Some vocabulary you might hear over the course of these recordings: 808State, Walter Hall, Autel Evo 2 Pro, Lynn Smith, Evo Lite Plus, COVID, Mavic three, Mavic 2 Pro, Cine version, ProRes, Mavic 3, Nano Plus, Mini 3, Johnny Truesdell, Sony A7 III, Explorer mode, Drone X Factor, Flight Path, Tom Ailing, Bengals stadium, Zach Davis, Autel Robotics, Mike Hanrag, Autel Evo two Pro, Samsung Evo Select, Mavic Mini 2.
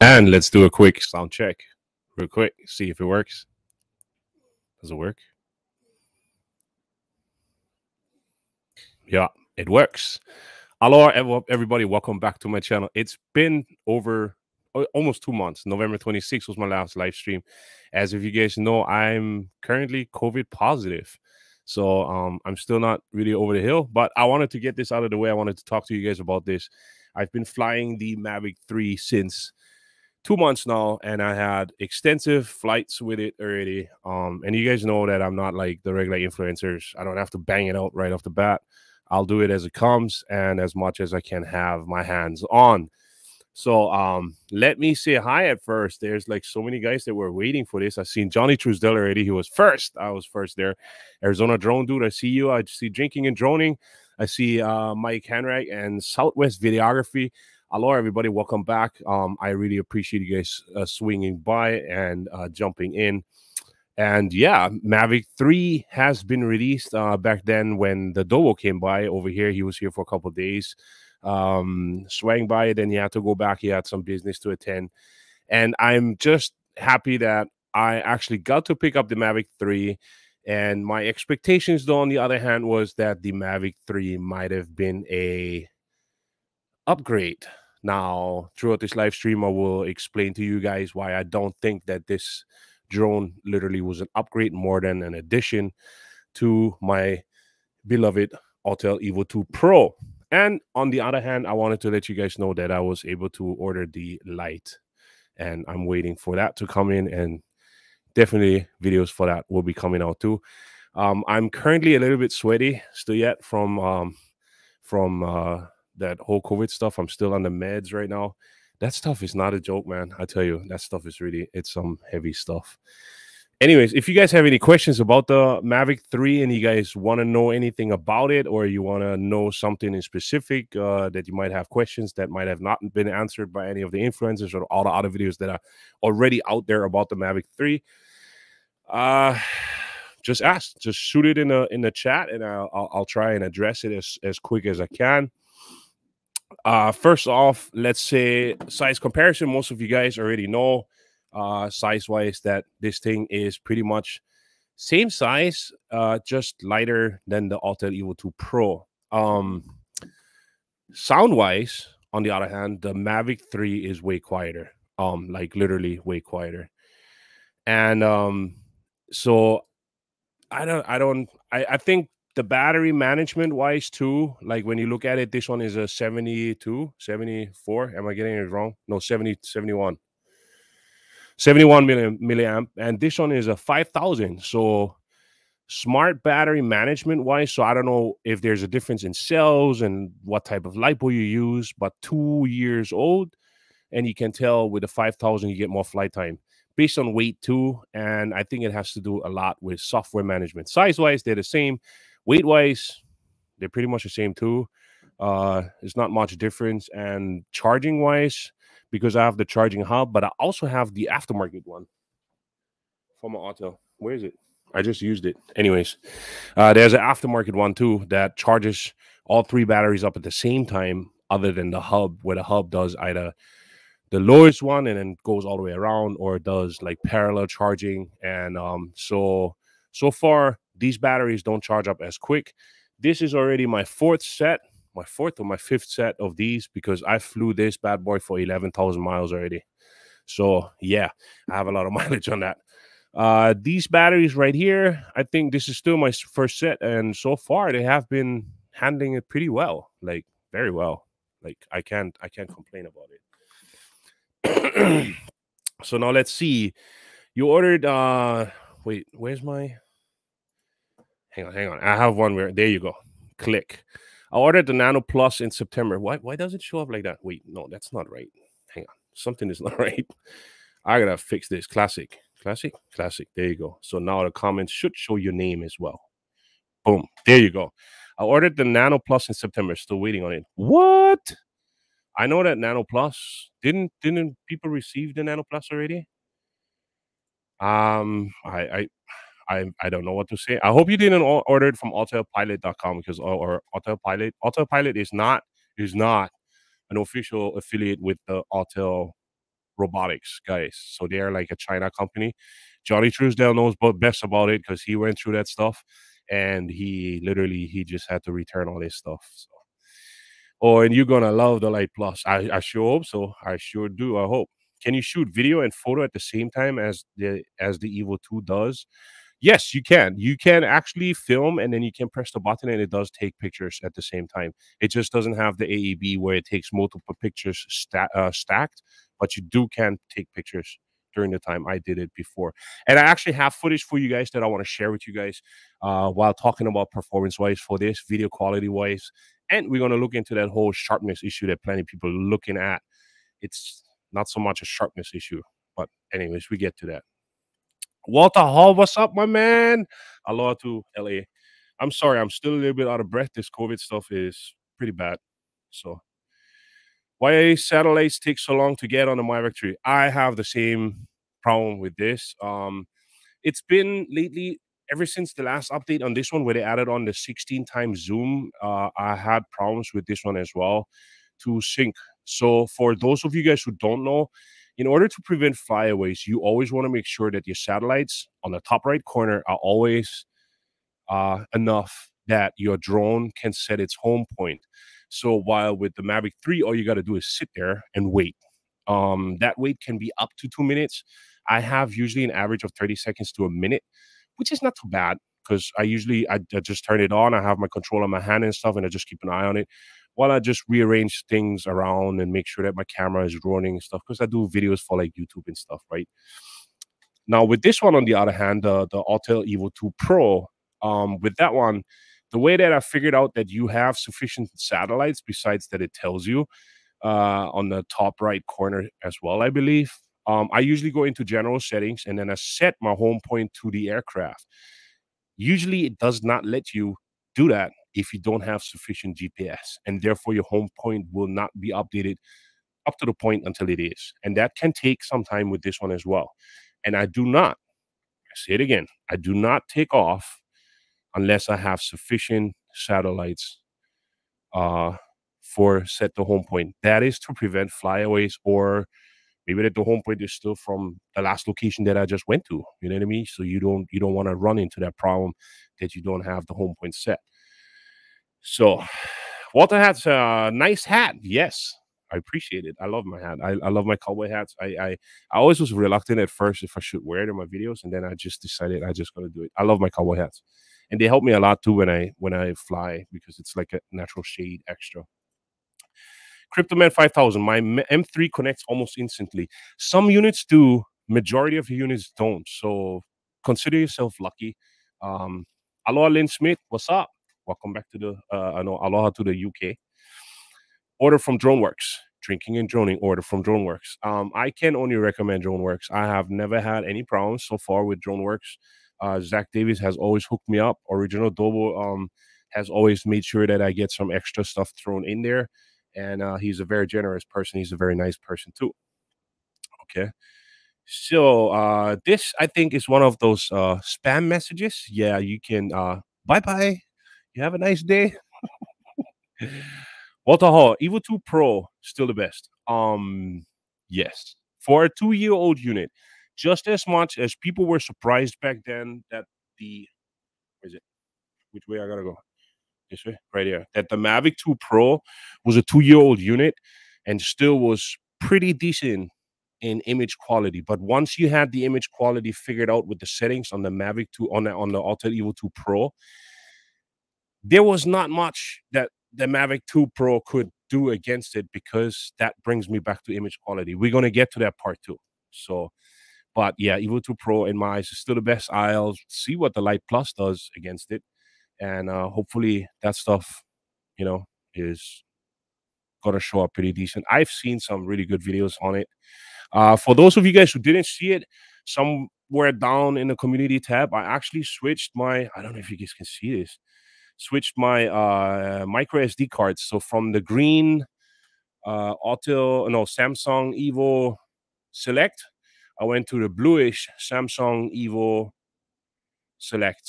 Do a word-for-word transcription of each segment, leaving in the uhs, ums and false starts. And let's do a quick sound check real quick, see if it works. Does it work? Yeah, it works. Hello everybody, welcome back to my channel. It's been over almost two months. November twenty-sixth was my last live stream. As if you guys know, I'm currently COVID positive, so um I'm still not really over the hill, but I wanted to get this out of the way. I wanted to talk to you guys about this. I've been flying the Mavic three since two months now, and I had extensive flights with it already. Um, and you guys know that I'm not like the regular influencers. I don't have to bang it out right off the bat. I'll do it as it comes and as much as I can have my hands on. So um, let me say hi at first. There's like so many guys that were waiting for this. I've seen Johnny Truesdell already. He was first. I was first there. Arizona Drone Dude, I see you. I see Drinking and Droning. I see uh, Mike Hanrag and Southwest Videography. Hello, everybody. Welcome back. Um, I really appreciate you guys uh, swinging by and uh, jumping in. And yeah, Mavic three has been released uh, back then when the Dobo came by over here. He was here for a couple of days, um, swang by, then he had to go back. He had some business to attend. And I'm just happy that I actually got to pick up the Mavic three. And my expectations, though, on the other hand, was that the Mavic three might have been a upgrade. Now, throughout this live stream, I will explain to you guys why I don't think that this drone literally was an upgrade more than an addition to my beloved Autel Evo two Pro. And on the other hand, I wanted to let you guys know that I was able to order the Lite, and I'm waiting for that to come in, and definitely videos for that will be coming out too. Um, I'm currently a little bit sweaty still yet from um, from uh, that whole COVID stuff. I'm still on the meds right now. That stuff is not a joke, man. I tell you, that stuff is really, it's some heavy stuff. Anyways, if you guys have any questions about the Mavic three and you guys want to know anything about it, or you want to know something in specific uh, that you might have questions that might have not been answered by any of the influencers or all the other videos that are already out there about the Mavic three, uh, just ask. Just shoot it in the in the chat, and I'll, I'll, I'll try and address it as, as quick as I can. Uh, first off, let's say size comparison. Most of you guys already know, uh size wise, that this thing is pretty much same size, uh just lighter than the Autel Evo two Pro. Um sound wise, on the other hand, the Mavic three is way quieter, um like literally way quieter. And um, so I don't, I don't, I, I think the battery management wise too, like when you look at it, this one is a seventy-two, seventy-four. Am I getting it wrong? No, seventy, seventy-one. seventy-one milliamp, and this one is a five thousand. So smart battery management wise, so I don't know if there's a difference in cells and what type of LiPo you use, but two years old, and you can tell with the five thousand you get more flight time based on weight too. And I think it has to do a lot with software management. Size wise, they're the same. Weight wise, they're pretty much the same too. Uh, it's not much difference. And charging wise, because I have the charging hub, but I also have the aftermarket one from Autel. Where is it? I just used it. Anyways, uh, there's an aftermarket one too that charges all three batteries up at the same time, other than the hub, where the hub does either the lowest one and then goes all the way around, or does like parallel charging. And um, so, so far, these batteries don't charge up as quick. This is already my fourth set. my fourth or my fifth set of these, because I flew this bad boy for eleven thousand miles already. So yeah, I have a lot of mileage on that. Uh, these batteries right here, I think this is still my first set, and so far they have been handling it pretty well, like very well. Like I can't, I can't complain about it. So now let's see. You ordered, uh, wait, where's my, hang on, hang on. I have one where, there you go. Click. I ordered the Nano Plus in September. Why, why does it show up like that? Wait, no, that's not right. Hang on. Something is not right. I gotta fix this. Classic. Classic. Classic. There you go. So now the comments should show your name as well. Boom. There you go. I ordered the Nano Plus in September. Still waiting on it. What? I know that Nano Plus. Didn't didn't people receive the Nano Plus already? Um, I I I, I don't know what to say. I hope you didn't order it from Autel Pilot dot com, because or, or AutelPilot. AutelPilot is not is not an official affiliate with the Autel Robotics guys. So they are like a China company. Johnny Truesdell knows best about it, because he went through that stuff, and he literally he just had to return all his stuff. So. Oh, and you're gonna love the Lite Plus. I, I sure hope so. I sure do. I hope. Can you shoot video and photo at the same time as the as the Evo two does? Yes, you can. You can actually film, and then you can press the button, and it does take pictures at the same time. It just doesn't have the A E B where it takes multiple pictures sta uh, stacked, but you do can take pictures during the time. I did it before. And I actually have footage for you guys that I want to share with you guys uh, while talking about performance-wise for this, video quality-wise. And we're going to look into that whole sharpness issue that plenty of people are looking at. It's not so much a sharpness issue, but anyways, we get to that. Walter Hall, what's up, my man? Aloha to L A. I'm sorry, I'm still a little bit out of breath. This COVID stuff is pretty bad. So, why satellites take so long to get on the Mavic three? I have the same problem with this. Um, it's been lately, ever since the last update on this one, where they added on the sixteen times zoom, uh, I had problems with this one as well to sync. So, for those of you guys who don't know, in order to prevent flyaways, you always want to make sure that your satellites on the top right corner are always uh, enough that your drone can set its home point. So while with the Mavic three, all you got to do is sit there and wait. Um, that wait can be up to two minutes. I have usually an average of thirty seconds to a minute, which is not too bad, because I usually I, I just turn it on. I have my control on my hand and stuff, and I just keep an eye on it, while I just rearrange things around and make sure that my camera is running and stuff, because I do videos for like YouTube and stuff, right? Now, with this one, on the other hand, uh, the Autel Evo two Pro, um, with that one, the way that I figured out that you have sufficient satellites, besides that it tells you uh, on the top right corner as well, I believe, um, I usually go into general settings, and then I set my home point to the aircraft. Usually, it does not let you do that if you don't have sufficient G P S, and therefore your home point will not be updated up to the point until it is. And that can take some time with this one as well. And I do not, I say it again, I do not take off unless I have sufficient satellites uh, for set the home point. That is to prevent flyaways, or maybe that the home point is still from the last location that I just went to, you know what I mean? So you don't, you don't want to run into that problem that you don't have the home point set. So, Walter has a nice hat. Yes, I appreciate it. I love my hat. I, I love my cowboy hats. I, I I always was reluctant at first if I should wear it in my videos, and then I just decided I just got to do it. I love my cowboy hats, and they help me a lot too when I when I fly, because it's like a natural shade extra. Cryptoman five thousand. My M three connects almost instantly. Some units do. Majority of the units don't. So consider yourself lucky. Um, Aloha Lynn Smith. What's up? Welcome back to the. Uh, I know. Aloha to the U K. Order from Drone Works. Drinking and droning. Order from Drone Works. Um, I can only recommend Drone Works. I have never had any problems so far with Drone Works. Uh, Zach Davis has always hooked me up. Original Dobo um, has always made sure that I get some extra stuff thrown in there. And uh, he's a very generous person. He's a very nice person too. Okay. So uh, this, I think, is one of those uh, spam messages. Yeah, you can. Uh, Bye-bye. You have a nice day. Walter Hall, Evo two Pro, still the best. Um, yes. For a two-year-old unit, just as much as people were surprised back then that the... Where is it? Which way I gotta go? This way? Right here. That the Mavic two Pro was a two-year-old unit and still was pretty decent in image quality. But once you had the image quality figured out with the settings on the Mavic two, on the, on the Autel Evo two Pro, there was not much that the Mavic two Pro could do against it, because that brings me back to image quality. We're going to get to that part too. So, but yeah, Evo two Pro in my eyes is still the best. I'll see what the Lite Plus does against it. And uh, hopefully that stuff, you know, is going to show up pretty decent. I've seen some really good videos on it. Uh, for those of you guys who didn't see it, somewhere down in the community tab, I actually switched my, I don't know if you guys can see this, switched my uh, micro S D cards. So from the green uh, Autel, no, Samsung Evo Select, I went to the bluish Samsung Evo Select.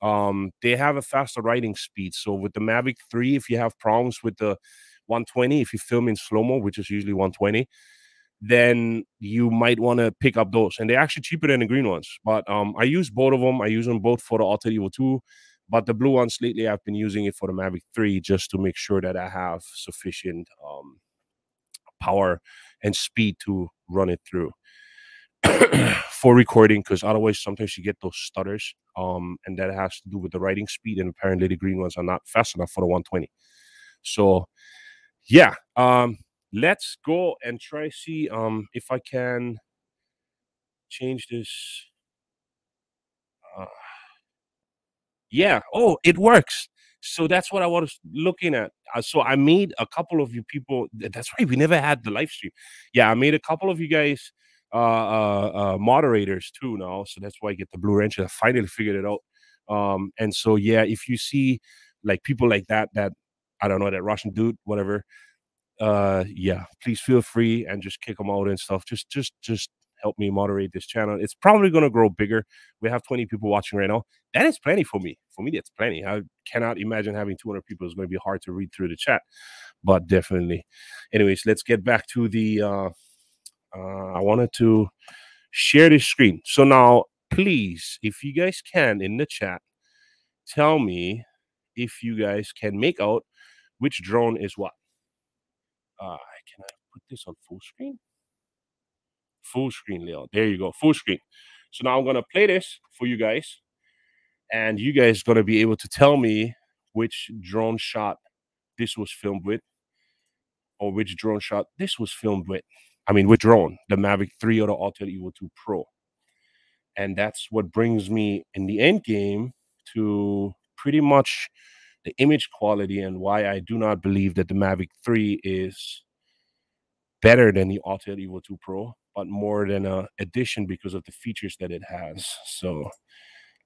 Um, they have a faster writing speed. So with the Mavic three, if you have problems with the one twenty, if you film in slow-mo, which is usually one twenty, then you might want to pick up those. And they're actually cheaper than the green ones. But um, I use both of them. I use them both for the Autel Evo two. But the blue ones lately, I've been using it for the Mavic three just to make sure that I have sufficient um, power and speed to run it through for recording, because otherwise sometimes you get those stutters, um, and that has to do with the writing speed, and apparently the green ones are not fast enough for the one twenty. So, yeah, um, let's go and try see um, if I can change this. Uh, Yeah. Oh, it works. So that's what I was looking at. Uh, so I made a couple of you people. That's right. We never had the live stream. Yeah. I made a couple of you guys uh, uh, uh, moderators too now. So that's why I get the blue wrench. I finally figured it out. Um, and so, yeah, if you see like people like that, that, I don't know, that Russian dude, whatever. Uh, yeah. Please feel free and just kick them out and stuff. Just, just, just. Help me moderate this channel. It's probably going to grow bigger. We have twenty people watching right now. That is plenty for me. For me, that's plenty. I cannot imagine having two hundred people. It's going to be hard to read through the chat, but definitely. Anyways, let's get back to the, uh, uh, I wanted to share this screen. So now, please, if you guys can in the chat, tell me if you guys can make out which drone is what. Uh, can I put this on full screen? Full screen layout. There you go. Full screen. So now I'm going to play this for you guys. And you guys are going to be able to tell me which drone shot this was filmed with. Or which drone shot this was filmed with. I mean, which drone? The Mavic three or the Autel Evo two Pro. And that's what brings me in the end game to pretty much the image quality and why I do not believe that the Mavic three is better than the Autel Evo two Pro, but more than an addition because of the features that it has. So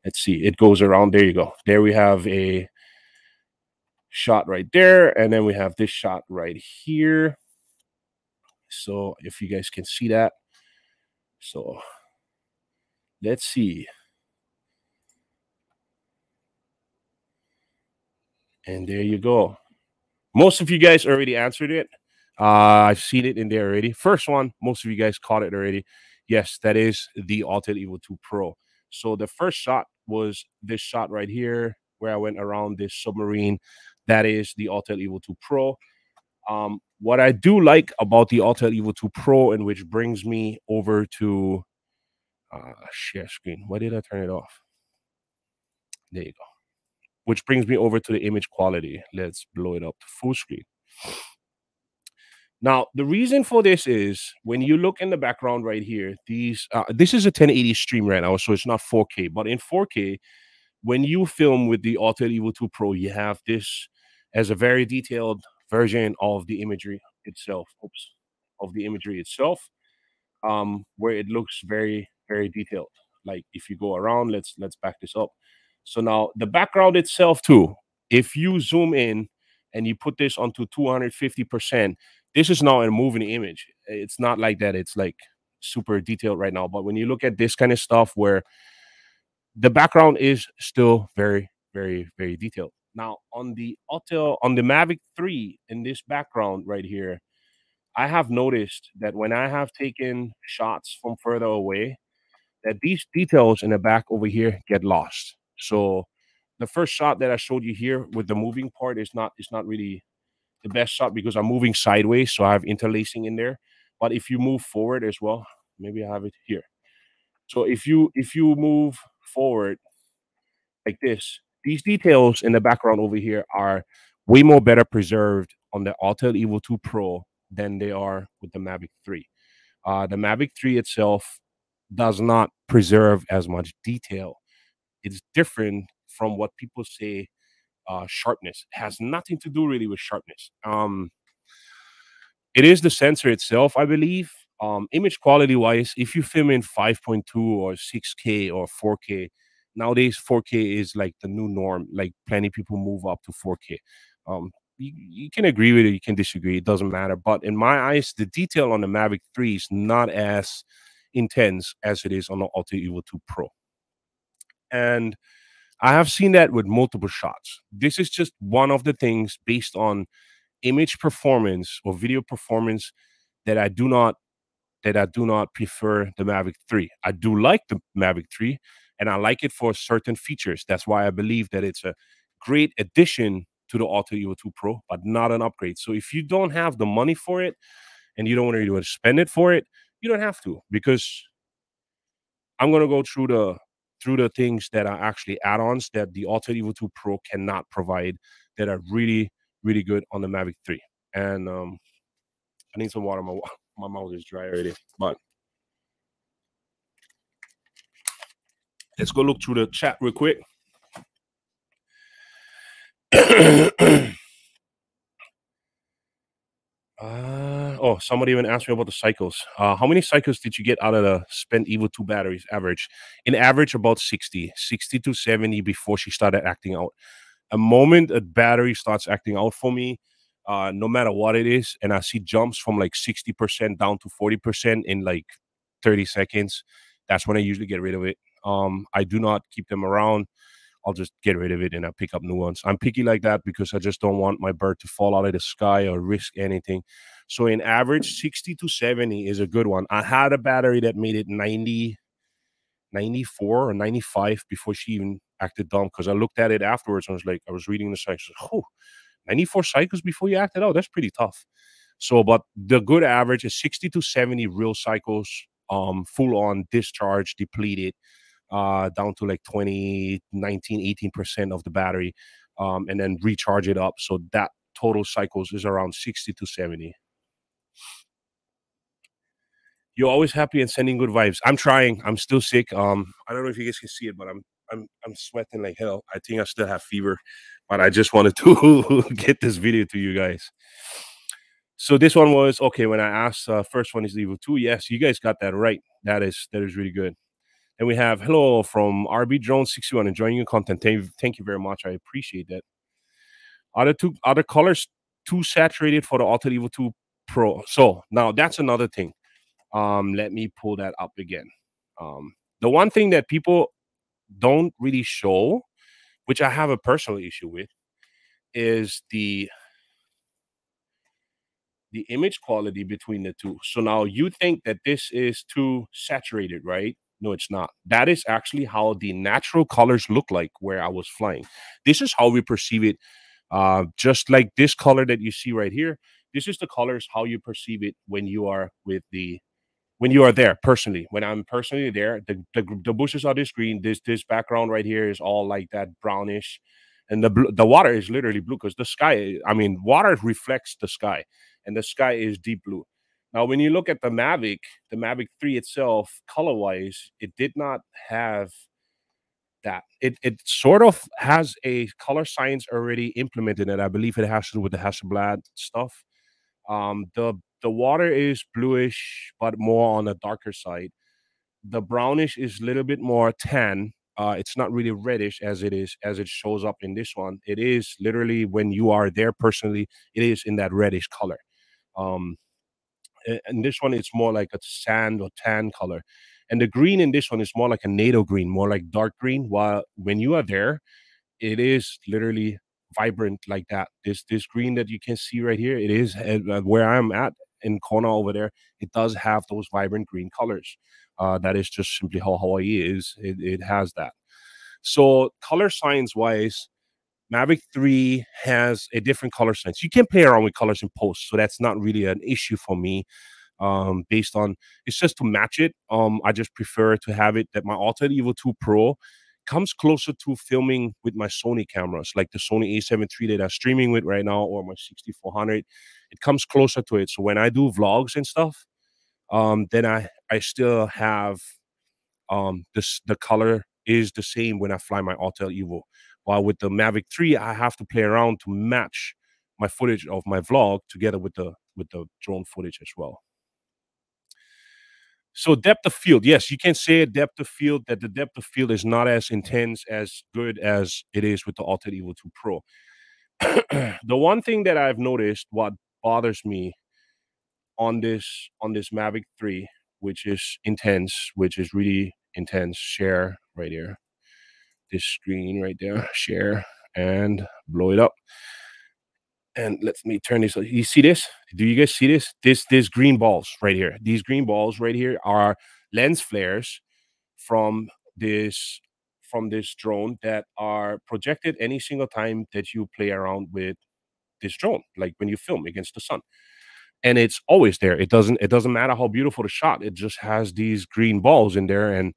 let's see. It goes around. There you go. There we have a shot right there. And then we have this shot right here. So if you guys can see that. So let's see. And there you go. Most of you guys already answered it. Uh, I've seen it in there already. First one, most of you guys caught it already. Yes, that is the Autel Evo two Pro. So the first shot was this shot right here where I went around this submarine. That is the Autel Evo two Pro. Um, what I do like about the Autel Evo two Pro, and which brings me over to uh, share screen. Why did I turn it off? There you go. Which brings me over to the image quality. Let's blow it up to full screen. Now, the reason for this is when you look in the background right here, these uh, this is a ten eighty stream right now, so it's not four K. But in four K, when you film with the Autel Evo two Pro, you have this as a very detailed version of the imagery itself. Oops, of the imagery itself, um, where it looks very, very detailed. Like if you go around, let's let's back this up. So now the background itself too, if you zoom in and you put this onto two hundred fifty percent, this is now a moving image. It's not like that. It's like super detailed right now. But when you look at this kind of stuff where the background is still very, very, very detailed. Now on the Autel, on the Mavic three in this background right here, I have noticed that when I have taken shots from further away, that these details in the back over here get lost. So the first shot that I showed you here with the moving part is not, it's not really the best shot because I'm moving sideways. So I have interlacing in there. But if you move forward as well, maybe I have it here. So if you, if you move forward like this, these details in the background over here are way more better preserved on the Autel Evo two Pro than they are with the Mavic three. Uh, the Mavic three itself does not preserve as much detail. It's different from what people say uh, sharpness. It has nothing to do really with sharpness. Um, it is the sensor itself, I believe. Um, image quality-wise, if you film in five point two or six K or four K, nowadays four K is like the new norm. Like plenty of people move up to four K. Um, you, you can agree with it, you can disagree. It doesn't matter. But in my eyes, the detail on the Mavic three is not as intense as it is on the Autel Evo two Pro. And I have seen that with multiple shots. This is just one of the things based on image performance or video performance that I do not that I do not prefer the Mavic three. I do like the Mavic three, and I like it for certain features. That's why I believe that it's a great addition to the Autel Evo two Pro, but not an upgrade. So if you don't have the money for it and you don't want to spend it for it, you don't have to, because I'm going to go through the through the things that are actually add-ons that the Autel Evo two Pro cannot provide that are really, really good on the Mavic three. And um, I need some water. My, my mouth is dry already. But let's go look through the chat real quick. Uh, oh, somebody even asked me about the cycles. Uh, how many cycles did you get out of the spent Evo two batteries average? In average, about sixty, sixty to seventy before she started acting out. A moment a battery starts acting out for me, uh, no matter what it is, and I see jumps from like sixty percent down to forty percent in like thirty seconds, that's when I usually get rid of it. Um, I do not keep them around. I'll just get rid of it and I pick up new ones. I'm picky like that because I just don't want my bird to fall out of the sky or risk anything. So in average, sixty to seventy is a good one. I had a battery that made it ninety, ninety-four or ninety-five before she even acted dumb, because I looked at it afterwards and I was like, I was reading the cycles. Oh, ninety-four cycles before you acted out. That's pretty tough. So, but the good average is sixty to seventy real cycles, um, full on discharge, depleted. Uh, down to like twenty, nineteen, eighteen percent of the battery, um, and then recharge it up. So that total cycles is around sixty to seventy. You're always happy and sending good vibes. I'm trying. I'm still sick. Um, I don't know if you guys can see it, but I'm I'm I'm sweating like hell. I think I still have fever, but I just wanted to get this video to you guys. So this one was okay. When I asked, uh, first one is the Evo two. Yes, you guys got that right. That is that is really good. And we have hello from R B Drone sixty-one, enjoying your content. Thank, thank you very much. I appreciate that. Are the two other colors too saturated for the Autel Evo two Pro? So now that's another thing. Um, let me pull that up again. Um, the one thing that people don't really show, which I have a personal issue with, is the the image quality between the two. So now you think that this is too saturated, right? No, it's not. That is actually how the natural colors look like where I was flying. This is how we perceive it. Uh, just like this color that you see right here, this is the colors, how you perceive it when you are with the, when you are there personally. When I'm personally there, the, the, the bushes are this green, this, this background right here is all like that brownish. And the, the water is literally blue because the sky, I mean, water reflects the sky, and the sky is deep blue. Now, when you look at the Mavic, the Mavic three itself, color-wise, it did not have that. It, it sort of has a color science already implemented, and I believe it has to do with the Hasselblad stuff. Um, the, the water is bluish, but more on the darker side. The brownish is a little bit more tan. Uh, it's not really reddish as it is, as it shows up in this one. It is literally, when you are there personally, it is in that reddish color. Um, and this one, it's more like a sand or tan color. And the green in this one is more like a NATO green, more like dark green. While when you are there, it is literally vibrant like that. This, this green that you can see right here, it is uh, where I'm at in corner over there. It does have those vibrant green colors. Uh, that is just simply how Hawaii is. It, it has that. So color science wise, Mavic three has a different color science. You can play around with colors in post, so that's not really an issue for me. Um, based on, it's just to match it. Um, I just prefer to have it that my Autel Evo two Pro comes closer to filming with my Sony cameras, like the Sony A seven three that I'm streaming with right now, or my sixty-four hundred. It comes closer to it. So when I do vlogs and stuff, um then i i still have um this the color is the same when I fly my Autel Evo, while with the Mavic three I have to play around to match my footage of my vlog together with the with the drone footage as well. So depth of field, yes, you can say depth of field, that the depth of field is not as intense, as good as it is with the Autel Evo two Pro. The one thing that I've noticed, what bothers me on this on this Mavic three, which is intense, which is really intense, share right here, this screen right there, share and blow it up. And let me turn this. You see this? Do you guys see this? This this green balls right here. These green balls right here are lens flares from this from this drone that are projected any single time that you play around with this drone, like when you film against the sun. And it's always there. It doesn't, it doesn't matter how beautiful the shot. It just has these green balls in there. And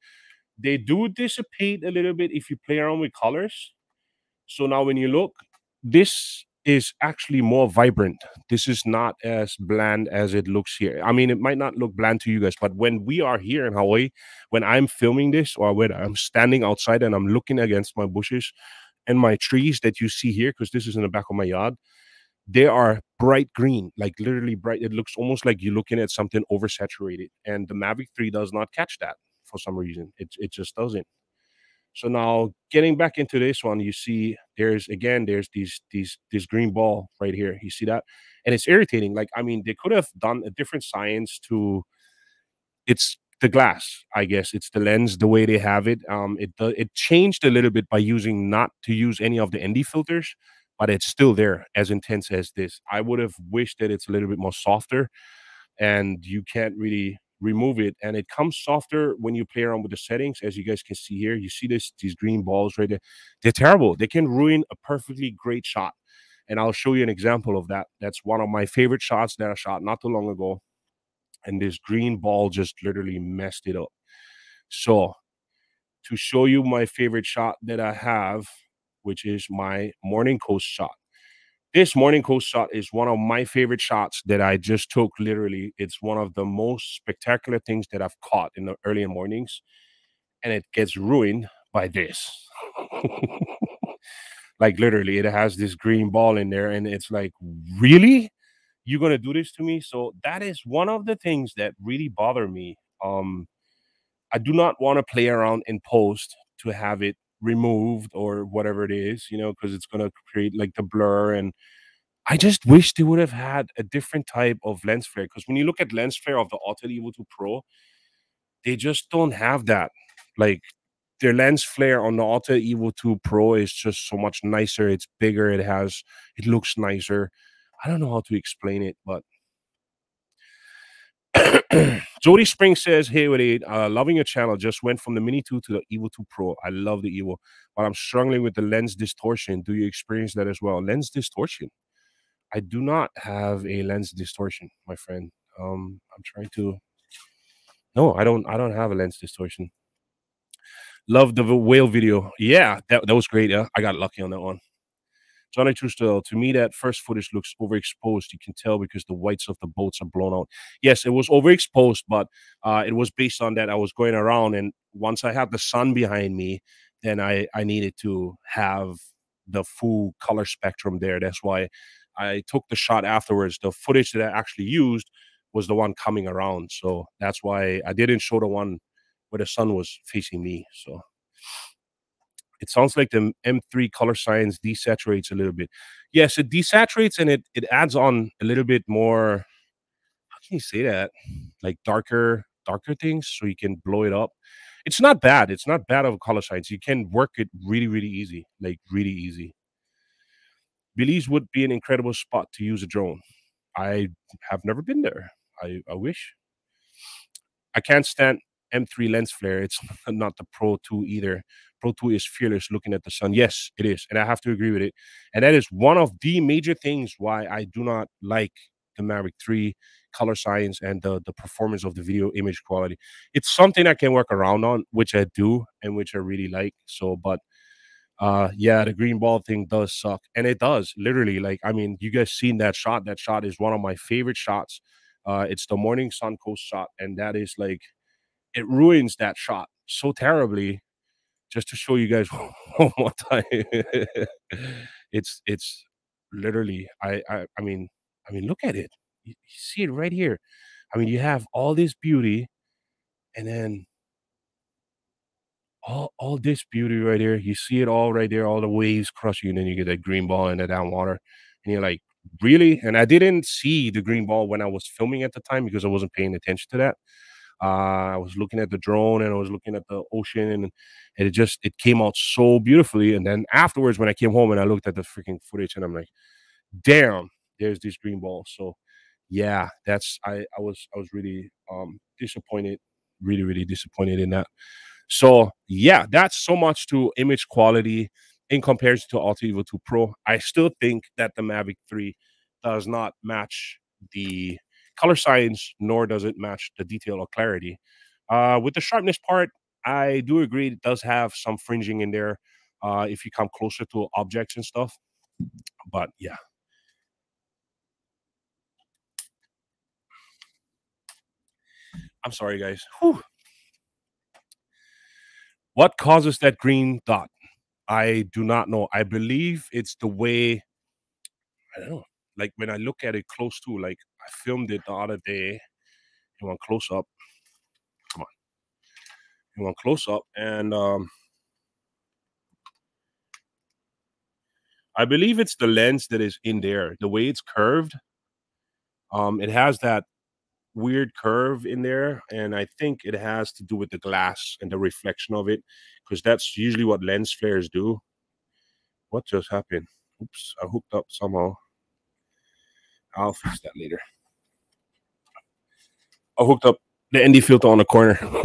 they do dissipate a little bit if you play around with colors. So now when you look, this is actually more vibrant. This is not as bland as it looks here. I mean, it might not look bland to you guys, but when we are here in Hawaii, when I'm filming this, or when I'm standing outside and I'm looking against my bushes and my trees that you see here, because this is in the back of my yard, they are bright green, like literally bright. It looks almost like you're looking at something oversaturated. And the Mavic three does not catch that for some reason. It, it just doesn't. So now getting back into this one, you see there's, again, there's these, these, this green ball right here. You see that? And it's irritating. Like, I mean, they could have done a different science to, it's the glass, I guess. It's the lens, the way they have it. Um, it, it changed a little bit by using, not to use any of the N D filters, but it's still there, as intense as this. I would have wished that it's a little bit more softer, and you can't really remove it. And it comes softer when you play around with the settings, as you guys can see here. You see this, these green balls right there. They're terrible. They can ruin a perfectly great shot. And I'll show you an example of that. That's one of my favorite shots that I shot not too long ago. And this green ball just literally messed it up. So to show you my favorite shot that I have, which is my morning coast shot. This morning coast shot is one of my favorite shots that I just took, literally. It's one of the most spectacular things that I've caught in the early mornings, and it gets ruined by this. Like, literally, it has this green ball in there, and it's like, really? You're going to do this to me? So that is one of the things that really bother me. Um, I do not want to play around in post to have it removed or whatever it is, you know, because it's going to create like the blur. And I just wish they would have had a different type of lens flare, because when you look at lens flare of the Autel Evo two Pro, they just don't have that. Like, their lens flare on the Autel Evo two Pro is just so much nicer. It's bigger, it has, it looks nicer. I don't know how to explain it, but Jody Spring says, hey, with it, uh, loving your channel. Just went from the Mini two to the Evo two Pro. I love the Evo, but I'm struggling with the lens distortion. Do you experience that as well? Lens distortion. I do not have a lens distortion, my friend. Um, I'm trying to. No, I don't. I don't have a lens distortion. Love the whale video. Yeah, that, that was great. Yeah, I got lucky on that one. Johnny Truesdell, to me, that first footage looks overexposed. You can tell because the whites of the boats are blown out. Yes, it was overexposed, but uh, it was based on that. I was going around, and once I had the sun behind me, then I, I needed to have the full color spectrum there. That's why I took the shot afterwards. The footage that I actually used was the one coming around. So that's why I didn't show the one where the sun was facing me. So it sounds like the M three color science desaturates a little bit. Yes, it desaturates, and it, it adds on a little bit more, how can you say that? Like darker, darker things, so you can blow it up. It's not bad. It's not bad of a color science. You can work it really, really easy, like really easy. Belize would be an incredible spot to use a drone. I have never been there. I, I wish. I can't stand M three lens flare. It's not the Pro two either. Pro two is fearless looking at the sun. Yes, it is. And I have to agree with it. And that is one of the major things why I do not like the Mavic three color science and the, the performance of the video image quality. It's something I can work around on, which I do and which I really like. So, but Uh, yeah, the green ball thing does suck. And it does, literally. Like, I mean, you guys seen that shot. That shot is one of my favorite shots. Uh, it's the morning sun coast shot. And that is like, it ruins that shot so terribly. Just to show you guys one more time. it's, it's literally, I, I, I mean, I mean, look at it. You, you see it right here. I mean, you have all this beauty and then All, all this beauty right here. You see it all right there, all the waves crushing, and then you get that green ball in the down water. And you're like, really? And I didn't see the green ball when I was filming at the time because I wasn't paying attention to that. Uh, I was looking at the drone, and I was looking at the ocean, and, and it just, it came out so beautifully. And then afterwards, when I came home and I looked at the freaking footage, and I'm like, damn, there's this green ball. So yeah, that's, I, I was, I was really um, disappointed, really, really disappointed in that. So yeah, that's so much to image quality in comparison to Autel Evo two Pro. I still think that the Mavic three does not match the color science, nor does it match the detail or clarity. Uh, with the sharpness part, I do agree it does have some fringing in there uh, if you come closer to objects and stuff. But yeah. I'm sorry, guys. Whew. What causes that green dot? I do not know. I believe it's the way, I don't know, like when I look at it close to, like I filmed it the other day. You want close up? Come on. You want close up? And um, I believe it's the lens that is in there. The way it's curved, um, it has that weird curve in there, and I think it has to do with the glass and the reflection of it, because that's usually what lens flares do. What just happened? Oops, I hooked up somehow. I'll fix that later. I hooked up the N D filter on the corner and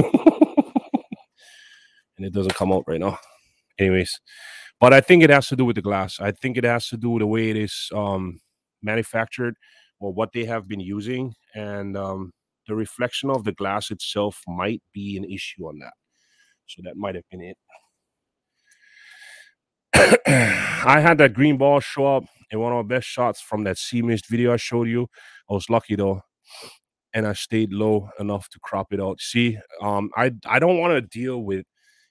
it doesn't come out right now anyways, but I think it has to do with the glass. I think it has to do with the way it is um manufactured, or what they have been using, and um, the reflection of the glass itself might be an issue on that. So that might have been it. I had that green ball show up in one of my best shots from that sea mist video I showed you. I was lucky though, and I stayed low enough to crop it out. See, um, I I don't want to deal with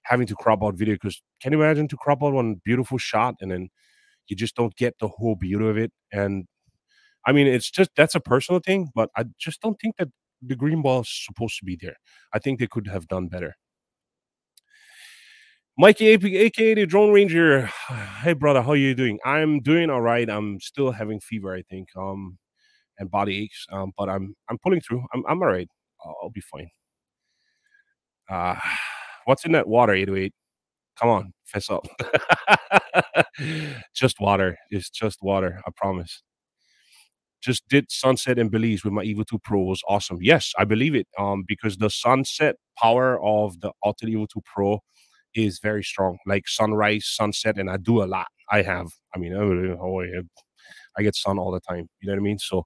having to crop out video, because can you imagine to crop out one beautiful shot and then you just don't get the whole beauty of it? And I mean, it's just, that's a personal thing, but I just don't think that the green ball is supposed to be there. I think they could have done better. Mikey, A K A the Drone Ranger. Hey, brother, how are you doing? I'm doing all right. I'm still having fever, I think, um, and body aches, um, but I'm I'm pulling through. I'm, I'm all right. I'll, I'll be fine. Uh, what's in that water, eight oh eight? Come on, fess up. Just water. It's just water, I promise. Just did sunset in Belize with my Evo two Pro. Was awesome. Yes, I believe it. Um, because the sunset power of the Autel Evo two Pro is very strong. Like sunrise, sunset, and I do a lot. I have. I mean, I get sun all the time. You know what I mean? So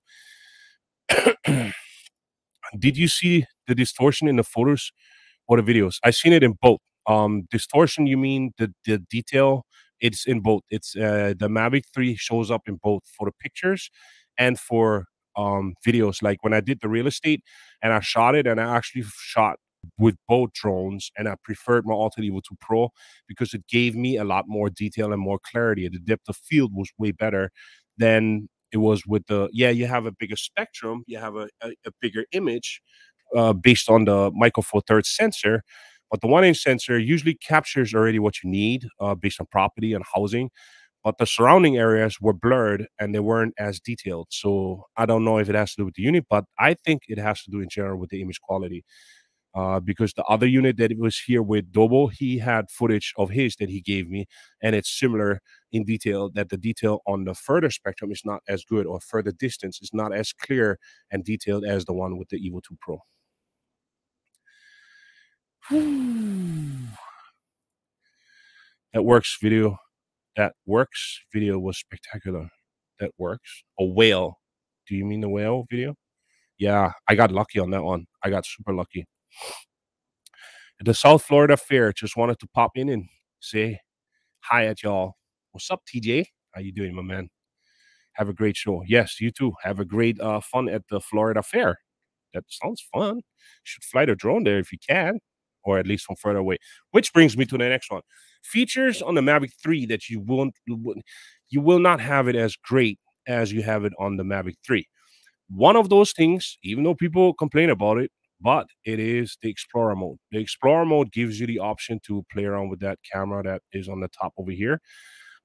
did you see the distortion in the photos or the videos? I seen it in both. Um, distortion, you mean the, the detail? It's in both. It's uh, the Mavic three shows up in both for the pictures and for um, videos. Like when I did the real estate and I shot it, and I actually shot with both drones, and I preferred my Autel Evo two Pro because it gave me a lot more detail and more clarity. The depth of field was way better than it was with the, yeah, you have a bigger spectrum, you have a, a, a bigger image uh, based on the Micro Four Thirds sensor. But the one-inch sensor usually captures already what you need uh, based on property and housing. But the surrounding areas were blurred and they weren't as detailed. So I don't know if it has to do with the unit, but I think it has to do in general with the image quality. Uh, because the other unit that was here with Dobo, he had footage of his that he gave me, and it's similar in detail, that the detail on the further spectrum is not as good, or further distance is not as clear and detailed as the one with the Evo two Pro. That works video. That works video was spectacular. That works. A whale. Do you mean the whale video? Yeah, I got lucky on that one. I got super lucky. The South Florida Fair, just wanted to pop in and say hi at y'all. What's up, T J? How you doing, my man? Have a great show. Yes, you too. Have a great uh, fun at the Florida Fair. That sounds fun. You should fly the drone there if you can, or at least from further away. Which brings me to the next one. Features on the Mavic three that you won't, you will not have it as great as you have it on the Mavic three. One of those things, even though people complain about it, but it is the Explorer mode. The Explorer mode gives you the option to play around with that camera that is on the top over here,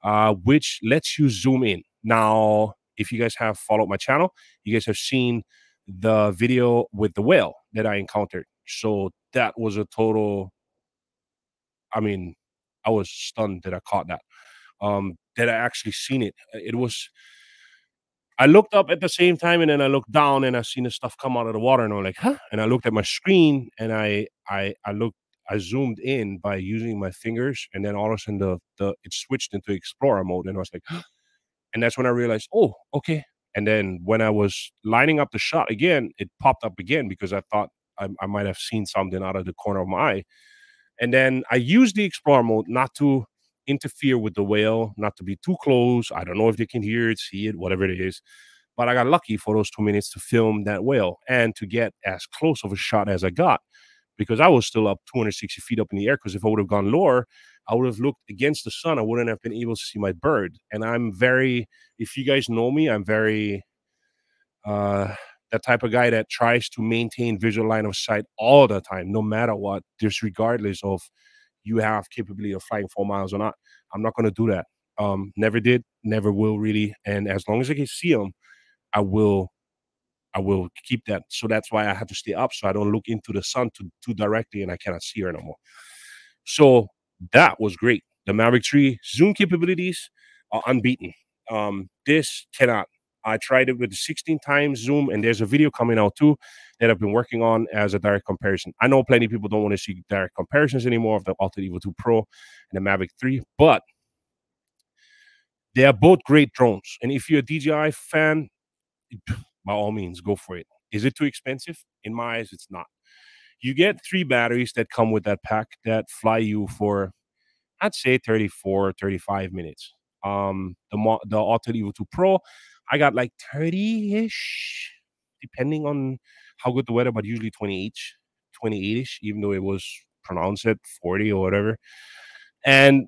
uh, which lets you zoom in. Now, if you guys have followed my channel, you guys have seen the video with the whale that I encountered. So that was a total, I mean, I was stunned that I caught that, um, that I actually seen it. It was... I looked up at the same time, and then I looked down, and I seen the stuff come out of the water, and I'm like, huh? And I looked at my screen, and I I I looked, I zoomed in by using my fingers, and then all of a sudden the the it switched into Explorer mode, and I was like, huh? And that's when I realized, oh, okay. And then when I was lining up the shot again, it popped up again because I thought I, I might have seen something out of the corner of my eye. And then I used the Explorer mode not to interfere with the whale, not to be too close. I don't know if they can hear it, see it, whatever it is. But I got lucky for those two minutes to film that whale and to get as close of a shot as I got, because I was still up two hundred sixty feet up in the air. Because if I would have gone lower, I would have looked against the sun. I wouldn't have been able to see my bird. And I'm very, if you guys know me, I'm very uh, that type of guy that tries to maintain visual line of sight all the time, no matter what, just regardless of you have capability of flying four miles or not. I'm not going to do that. Um, never did, never will really. And as long as I can see them, I will, I will keep that. So that's why I have to stay up, so I don't look into the sun too, too directly, and I cannot see her no more. So that was great. The Mavic three zoom capabilities are unbeaten. Um, this cannot. I tried it with sixteen times zoom, and there's a video coming out too that I've been working on as a direct comparison. I know plenty of people don't want to see direct comparisons anymore of the Autel Evo two Pro and the Mavic three, but they are both great drones. And if you're a D J I fan, by all means, go for it. Is it too expensive? In my eyes, it's not. You get three batteries that come with that pack that fly you for, I'd say, thirty-four, thirty-five minutes. Um, the, the Autel Evo two Pro, I got like thirty-ish, depending on how good the weather, but usually twenty-eight-ish, even though it was pronounced at forty or whatever. And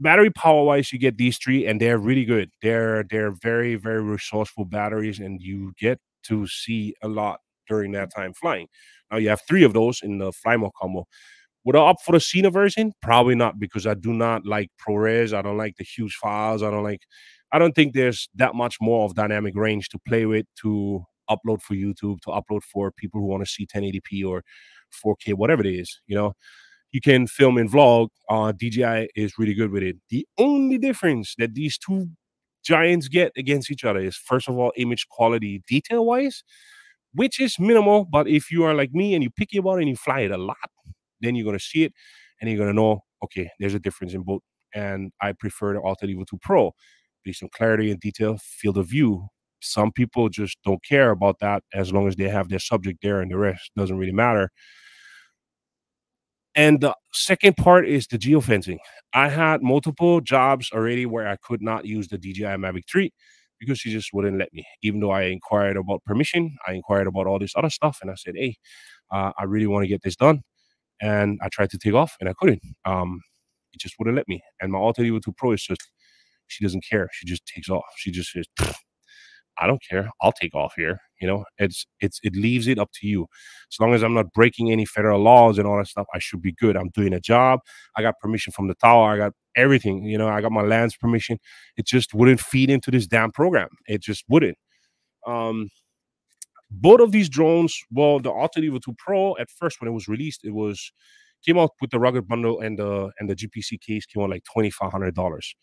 battery power-wise, you get these three, and they're really good. They're, they're very, very resourceful batteries, and you get to see a lot during that time flying. Now, you have three of those in the Flymo combo. Would I opt for the Cine version? Probably not, because I do not like ProRes. I don't like the huge files. I don't like... I don't think there's that much more of dynamic range to play with, to upload for YouTube, to upload for people who want to see ten eighty p or four K, whatever it is. You know, you can film and vlog. Uh, D J I is really good with it. The only difference that these two giants get against each other is, first of all, image quality detail-wise, which is minimal. But if you are like me and you're picky about it and you fly it a lot, then you're going to see it and you're going to know, okay, there's a difference in both. And I prefer the Autel Evo two Pro. be some clarity and detail, field of view. Some people just don't care about that as long as they have their subject there, and the rest doesn't really matter. And the second part is the geofencing. I had multiple jobs already where I could not use the D J I Mavic three because she just wouldn't let me. Even though I inquired about permission, I inquired about all this other stuff, and I said, hey, uh, I really want to get this done. And I tried to take off, and I couldn't. Um, it just wouldn't let me. And my Autel Evo two Pro is just, she doesn't care. She just takes off. She just says, I don't care. I'll take off here. You know, it's, it's, it leaves it up to you. As long as I'm not breaking any federal laws and all that stuff, I should be good. I'm doing a job. I got permission from the tower. I got everything. You know, I got my land's permission. It just wouldn't feed into this damn program. It just wouldn't. Um, both of these drones, well, the Autel Evo two Pro at first, when it was released, it was, came out with the rugged bundle, and the, and the G P C case came out like twenty-five hundred dollars.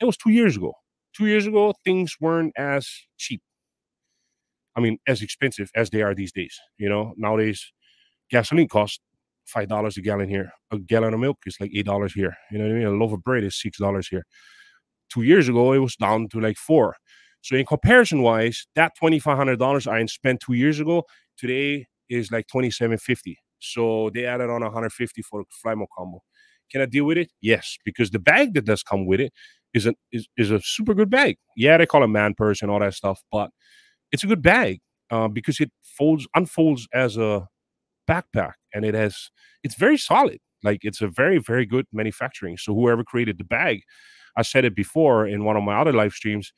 It was two years ago. Two years ago, things weren't as cheap. I mean, as expensive as they are these days. You know, nowadays, gasoline costs five dollars a gallon here. A gallon of milk is like eight dollars here. You know what I mean? A loaf of bread is six dollars here. Two years ago, it was down to like four. So in comparison-wise, that twenty-five hundred dollars I spent two years ago, today is like twenty-seven fifty. So they added on one hundred fifty dollars for the fly mode combo. Can I deal with it? Yes, because the bag that does come with it is a, is, is a super good bag. Yeah, they call it man purse and all that stuff, but it's a good bag uh, because it folds, unfolds as a backpack, and it has, it's very solid. Like, it's a very, very good manufacturing. So whoever created the bag, I said it before in one of my other live streams,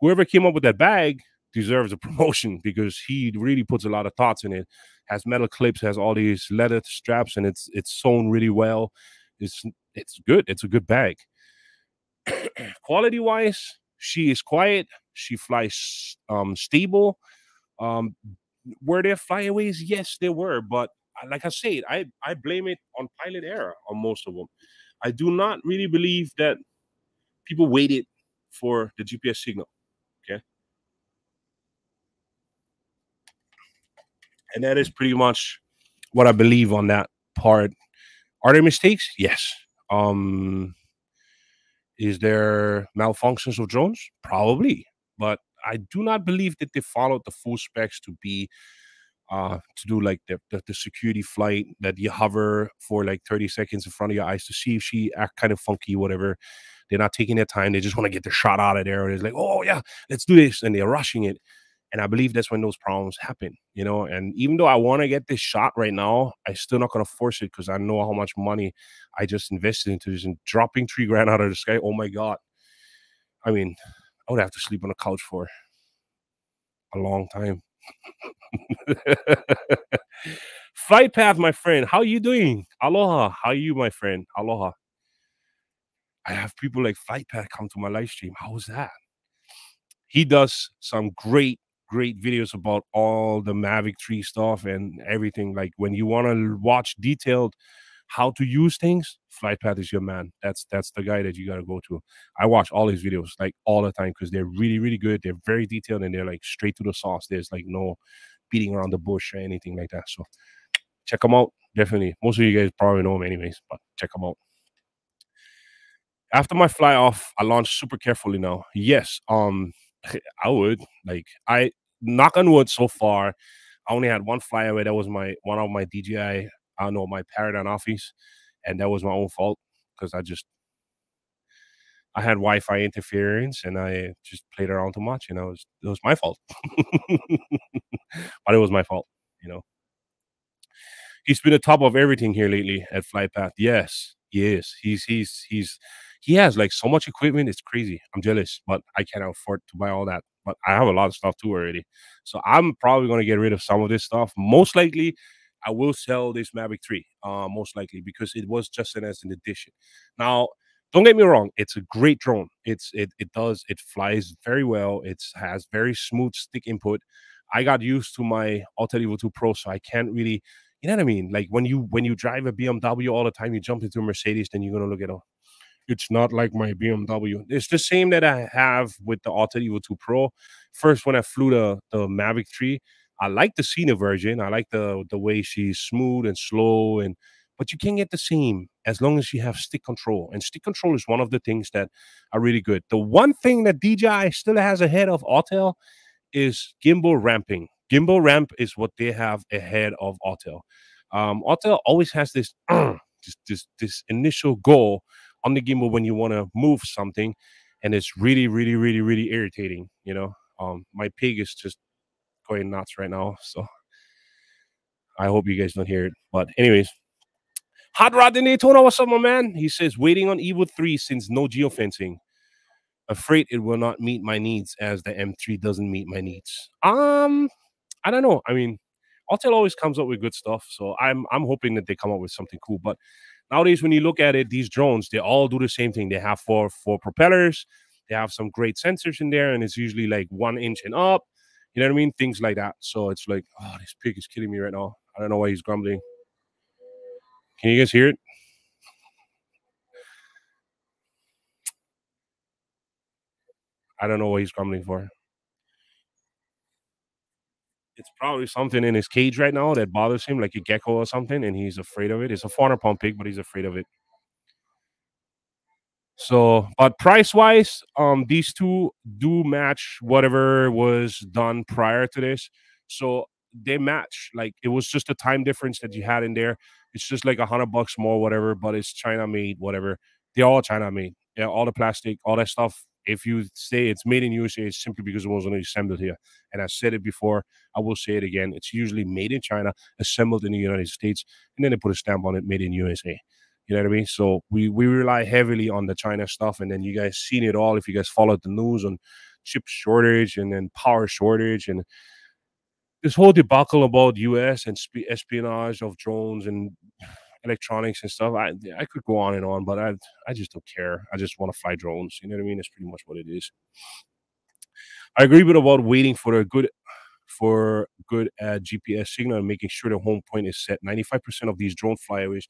whoever came up with that bag deserves a promotion because he really puts a lot of thoughts in it. Has metal clips, has all these leather straps, and it's, it's sewn really well. It's, it's good. It's a good bag. Quality wise, she is quiet. She flies um, stable. Um, were there flyaways? Yes, there were. But like I said, I, I blame it on pilot error on most of them. I do not really believe that people waited for the G P S signal. Okay. And that is pretty much what I believe on that part. Are there mistakes? Yes. Um, is there malfunctions of drones? Probably. But I do not believe that they followed the full specs to be, uh, to do like the, the, the security flight that you hover for like thirty seconds in front of your eyes to see if she act kind of funky, whatever. They're not taking their time. They just want to get their shot out of there. And it's like, oh yeah, let's do this. And they're rushing it. And I believe that's when those problems happen, you know. And even though I want to get this shot right now, I'm still not going to force it because I know how much money I just invested into this. And dropping three grand out of the sky, oh my God. I mean, I would have to sleep on a couch for a long time. Flight Path, my friend. How you doing? Aloha. How are you, my friend? Aloha. I have people like Flight Path come to my live stream. How was that? He does some great, great videos about all the Mavic three stuff and everything. Like, when you want to watch detailed how to use things, Flight Path is your man. That's that's the guy that you got to go to. I watch all his videos like all the time because they're really, really good. They're very detailed, and they're like straight to the sauce. There's like no beating around the bush or anything like that. So check them out. Definitely. Most of you guys probably know him anyways, but check them out. After my fly off, I launch super carefully now. Yes. Um, I would like I knock on wood. So far, I only had one flyaway. That was my one of my D J I. I don't know, my Paradigm office, and that was my own fault because I just I had Wi-Fi interference and I just played around too much, and I was it was my fault. But it was my fault, you know. He's been the top of everything here lately at Flight Path. Yes, yes, he's he's he's. He has like so much equipment. It's crazy. I'm jealous, but I can't afford to buy all that. But I have a lot of stuff too already. So I'm probably going to get rid of some of this stuff. Most likely, I will sell this Mavic three, uh, most likely, because it was just an as an addition. Now, don't get me wrong. It's a great drone. It's It, it does. It flies very well. It has very smooth stick input. I got used to my Autel Evo two Pro, so I can't really, you know what I mean? Like when you, when you drive a B M W all the time, you jump into a Mercedes, then you're going to look at a It's not like my B M W. It's the same that I have with the Autel Evo two Pro. First, when I flew the, the Mavic three, I like the Cine version. I like the the way she's smooth and slow, and but you can get the same as long as you have stick control. And stick control is one of the things that are really good. The one thing that D J I still has ahead of Autel is gimbal ramping. Gimbal ramp is what they have ahead of Autel. Um, Autel always has this, uh, this, this, this initial goal on the gimbal when you want to move something. And it's really, really, really, really irritating. You know, um, my pig is just going nuts right now. So I hope you guys don't hear it. But anyways, Hot Rod in Daytona, what's up, my man? He says, waiting on Evo three since no geofencing. Afraid it will not meet my needs as the M three doesn't meet my needs. Um, I don't know. I mean, Autel always comes up with good stuff. So I'm I'm hoping that they come up with something cool. But nowadays, when you look at it, these drones, they all do the same thing. They have four, four propellers. They have some great sensors in there. And it's usually like one inch and up. You know what I mean? Things like that. So it's like, oh, this pig is killing me right now. I don't know why he's grumbling. Can you guys hear it? I don't know what he's grumbling for. It's probably something in his cage right now that bothers him, like a gecko or something, and he's afraid of it. It's a four hundred pound pig, but he's afraid of it. So, but price-wise, um, these two do match whatever was done prior to this. So they match. Like, it was just a time difference that you had in there. It's just like a hundred bucks more, whatever, but it's China made, whatever. They're all China made. Yeah, all the plastic, all that stuff. If you say it's made in U S A, it's simply because it wasn't assembled here. And I said it before, I will say it again. It's usually made in China, assembled in the United States, and then they put a stamp on it, made in U S A. You know what I mean? So we, we rely heavily on the China stuff. And then you guys seen it all. If you guys followed the news on chip shortage and then power shortage and this whole debacle about U S and espionage of drones and electronics and stuff, I I could go on and on, but I I just don't care. I just want to fly drones. You know what I mean? That's pretty much what it is. I agree with about waiting for a good for good uh, G P S signal and making sure the home point is set. ninety-five percent of these drone flyaways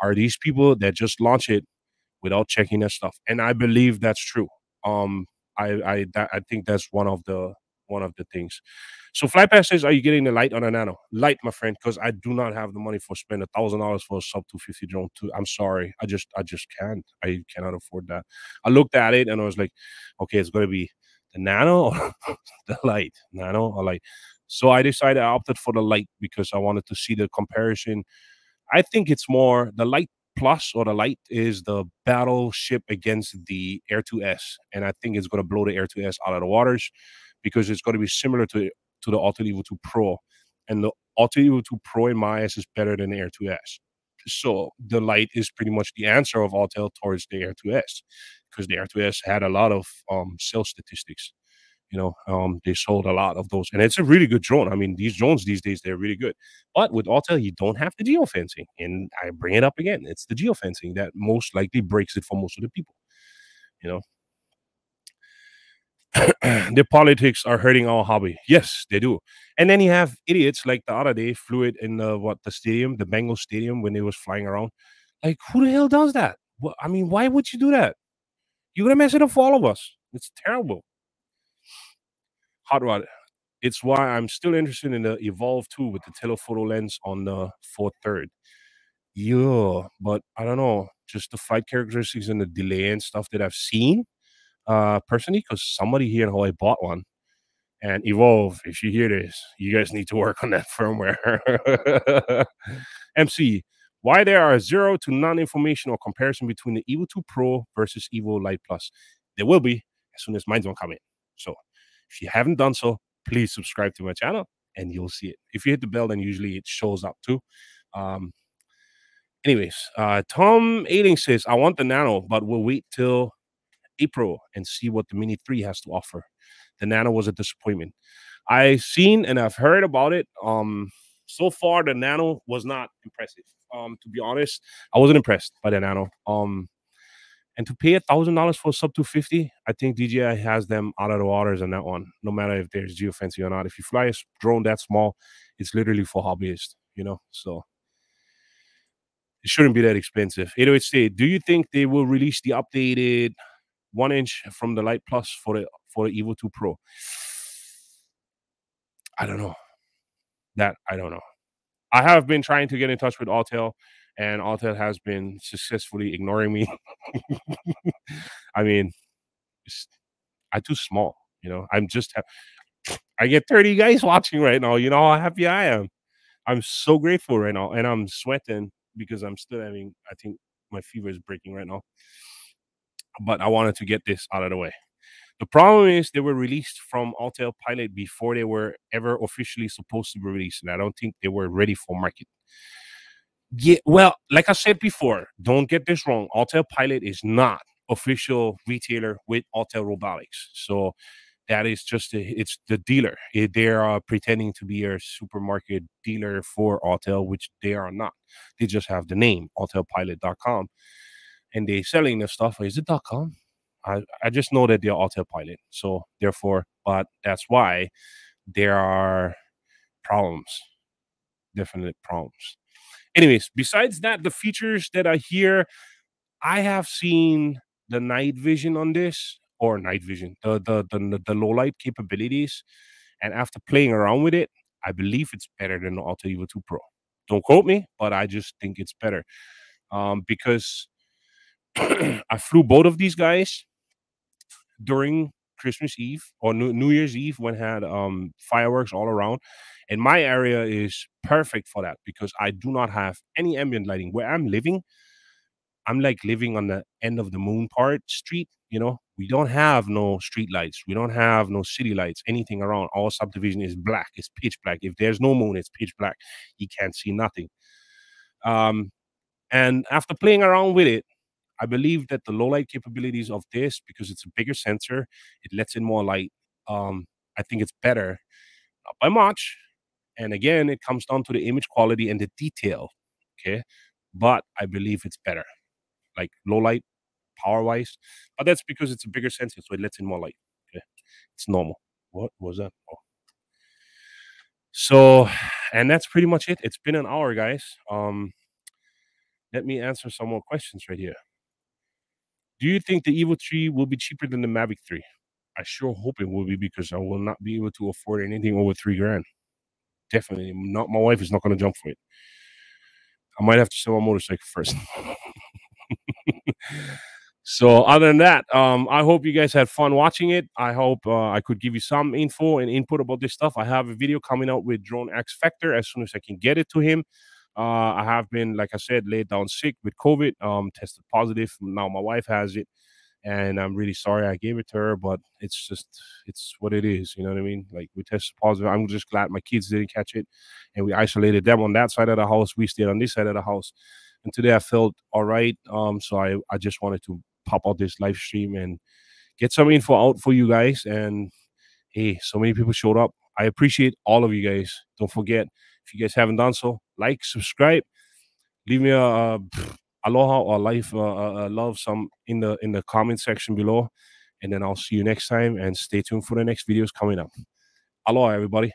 are these people that just launch it without checking that stuff, and I believe that's true. Um, I I that, I think that's one of the one of the things. So Flypath says, are you getting the light on a Nano? Light, my friend, because I do not have the money for spend a thousand dollars for a sub two fifty drone too. I'm sorry. I just I just can't. I cannot afford that. I looked at it and I was like, okay, it's gonna be the Nano or the Light. Nano or Light. So I decided I opted for the Light because I wanted to see the comparison. I think it's more the Light Plus or the Light is the battleship against the Air two S. And I think it's gonna blow the Air two S out of the waters, because it's going to be similar to to the Autel Evo two Pro. And the Autel Evo two Pro in my eyes is better than the Air two S. So the Light is pretty much the answer of Autel towards the Air two S, because the Air two S had a lot of um, sales statistics. You know, um, they sold a lot of those. And it's a really good drone. I mean, these drones these days, they're really good. But with Autel, you don't have the geofencing. And I bring it up again. It's the geofencing that most likely breaks it for most of the people, you know. The politics are hurting our hobby. Yes, they do. And then you have idiots like the other day flew it in the, what, the stadium, the Bengals stadium, when they was flying around. Like, who the hell does that? Well, I mean, why would you do that? You're going to mess it up for all of us. It's terrible. Hot Rod. It's why I'm still interested in the Evolve two with the telephoto lens on the four third. Yeah, but I don't know. Just the flight characteristics and the delay and stuff that I've seen. Uh, personally, because somebody here in Hawaii bought one, and Evolve, if you hear this, you guys need to work on that firmware. M C, why there are zero to none information or comparison between the Evo two Pro versus Evo Lite Plus? There will be as soon as mine's gonna come in. So if you haven't done so, please subscribe to my channel and you'll see it. If you hit the bell, then usually it shows up too. Um, anyways, uh, Tom Ailing says, I want the Nano, but we'll wait till April and see what the Mini three has to offer. The Nano was a disappointment. I've seen and I've heard about it. Um, so far, the Nano was not impressive. Um, to be honest, I wasn't impressed by the Nano. Um, and to pay a thousand dollars for a sub two fifty, I think D J I has them out of the waters on that one. No matter if there's geofencing or not. If you fly a drone that small, it's literally for hobbyists, you know. So it shouldn't be that expensive. eight oh eight State, do you think they will release the updated one inch from the Lite Plus for the for the Evo two Pro? I don't know. That I don't know. I have been trying to get in touch with Autel, and Autel has been successfully ignoring me. I mean, I'm too small, you know. I'm just, I get thirty guys watching right now. You know how happy I am. I'm so grateful right now, and I'm sweating because I'm still having, I think my fever is breaking right now. But I wanted to get this out of the way. The problem is they were released from AutelPilot before they were ever officially supposed to be released, and I don't think they were ready for market. Yeah, well, like I said before, don't get this wrong. AutelPilot is not official retailer with Autel Robotics, so that is just a, it's the dealer. It, they are pretending to be a supermarket dealer for Autel, which they are not. They just have the name Autel Pilot dot com, and they're selling the stuff. Is it .com? I, I just know that they're AutelPilot, so therefore, but that's why there are problems, definite problems. Anyways, besides that, the features that are here, I have seen the night vision on this, or night vision, the, the, the, the low light capabilities, and after playing around with it, I believe it's better than the Autel Evo two Pro. Don't quote me, but I just think it's better, um, because I flew both of these guys during Christmas Eve or New Year's Eve when I had um, fireworks all around. And my area is perfect for that because I do not have any ambient lighting. Where I'm living, I'm like living on the end of the moon part street. You know, we don't have no street lights. We don't have no city lights, anything around. All subdivision is black. It's pitch black. If there's no moon, it's pitch black. You can't see nothing. Um, and after playing around with it, I believe that the low light capabilities of this, because it's a bigger sensor, it lets in more light. Um, I think it's better, not by much. And again, it comes down to the image quality and the detail. Okay. But I believe it's better, like low light power wise. But that's because it's a bigger sensor, so it lets in more light. Okay. It's normal. What was that? Oh. So, and that's pretty much it. It's been an hour, guys. Um, let me answer some more questions right here. Do you think the Evo three will be cheaper than the Mavic three? I sure hope it will be because I will not be able to afford anything over three grand. Definitely not. My wife is not going to jump for it. I might have to sell my motorcycle first. So other than that, um, I hope you guys had fun watching it. I hope uh, I could give you some info and input about this stuff. I have a video coming out with Drone X Factor as soon as I can get it to him. Uh, I have been, like I said, laid down sick with COVID, um, tested positive. Now my wife has it, and I'm really sorry I gave it to her, but it's just, it's what it is. You know what I mean? Like, we tested positive. I'm just glad my kids didn't catch it, and we isolated them on that side of the house. We stayed on this side of the house, and today I felt all right. Um, so I, I just wanted to pop out this live stream and get some info out for you guys. And hey, so many people showed up. I appreciate all of you guys. Don't forget, if you guys haven't done so, like, subscribe, leave me a, a aloha or life, uh, love some in the in the comment section below, and then I'll see you next time. And stay tuned for the next videos coming up. Aloha, everybody.